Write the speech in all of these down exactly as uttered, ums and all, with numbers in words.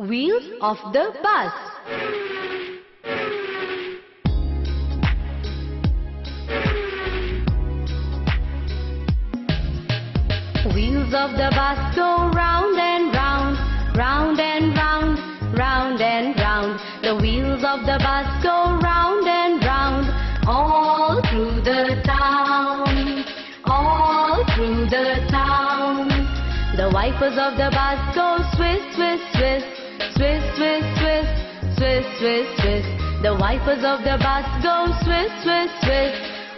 Wheels of the bus. Wheels of the bus go round and round, round and round, round and round. The wheels of the bus go round and round, all through the town, all through the town. The wipers of the bus go swish, swish, swish. Swiss, Swiss, Swiss, Swiss, Swiss, Swiss. The wipers of the bus go Swiss, Swiss, Swiss,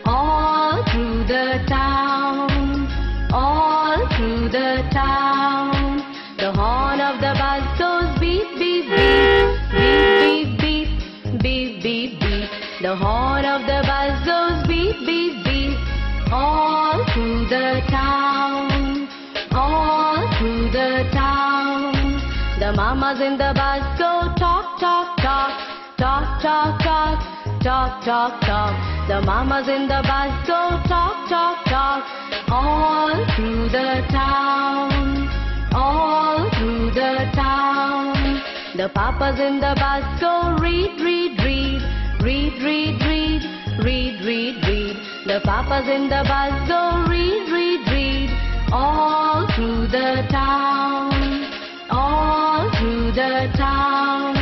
all through the town, all through the town. The horn of the bus goes beep, beep, beep, beep, beep, beep, beep, beep, beep. The horn of the bus goes beep, beep, beep, all through the town, all through the town. The mamas in the bus go talk, talk, talk, talk, talk, talk, talk, talk, talk. The mamas in the bus go talk, talk, talk, all through the town, all through the town. The papas in the bus go read, read, read, read, read, read, read, read, read. The papas in the bus go read, read, read, all through the town, all through the town.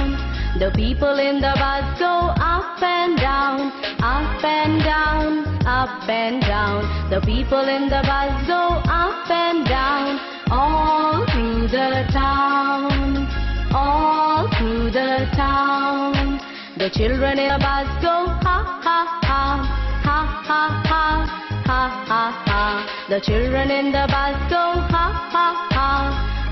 The people in the bus go up and down, up and down, up and down. The people in the bus go up and down, all through the town, all through the town. The children in the bus go ha ha ha, ha ha ha, ha ha ha. The children in the bus go ha ha ha,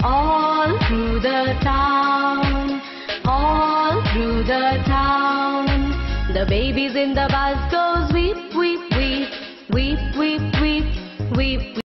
all through the town, all through the town. The babies in the bus goes weep, weep, weep,